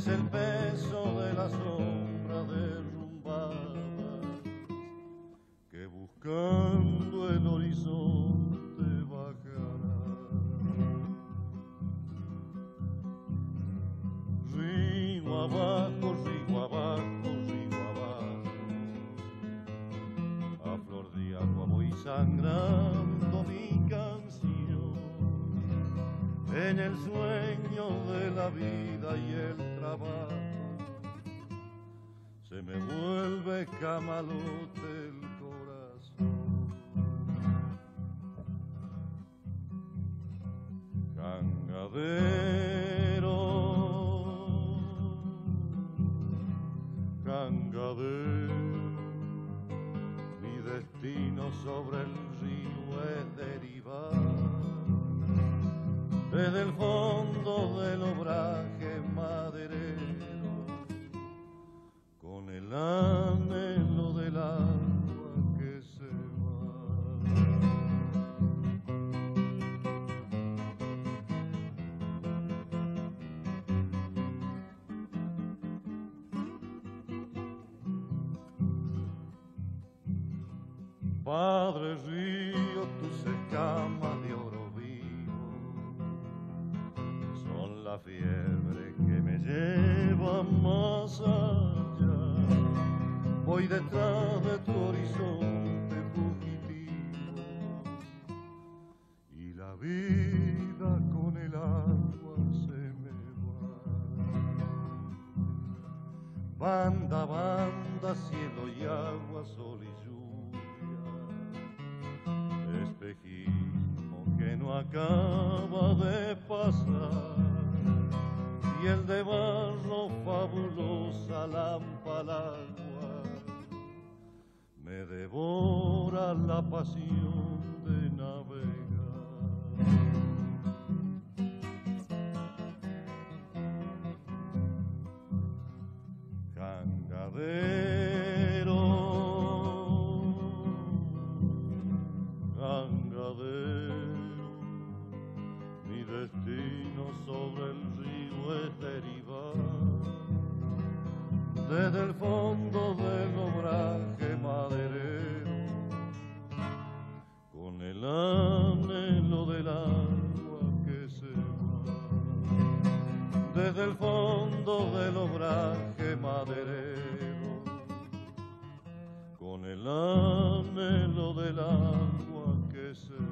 es el peso de la sombra derrumbada que buscando el horizonte bajará. Río abajo, río abajo, río abajo, a flor de agua voy sangrando mi canción en el sueño de la vida y el trabajo. Se me vuelve camalote el corazón. Cangadero, cangadero, mi destino sobre el río es derivar desde el fondo del obraje maderero, con el anhelo del agua que se va. Padre río, tus escamas de oro son la fiebre que me lleva más allá. Voy detrás de tu horizonte fugitivo y la vida con el agua se me va. Banda, banda, cielo y agua, sol y lluvia, espejismo que no acaba de pasar, y el de barro fabulosa lámpara al agua me devora la pasión de navegar. Cangadero, cangadero, mi destino sobre el río es derivar desde el fondo del obraje maderero, con el anhelo del agua que se va, desde el fondo del obraje maderero, con el anhelo del agua que se va.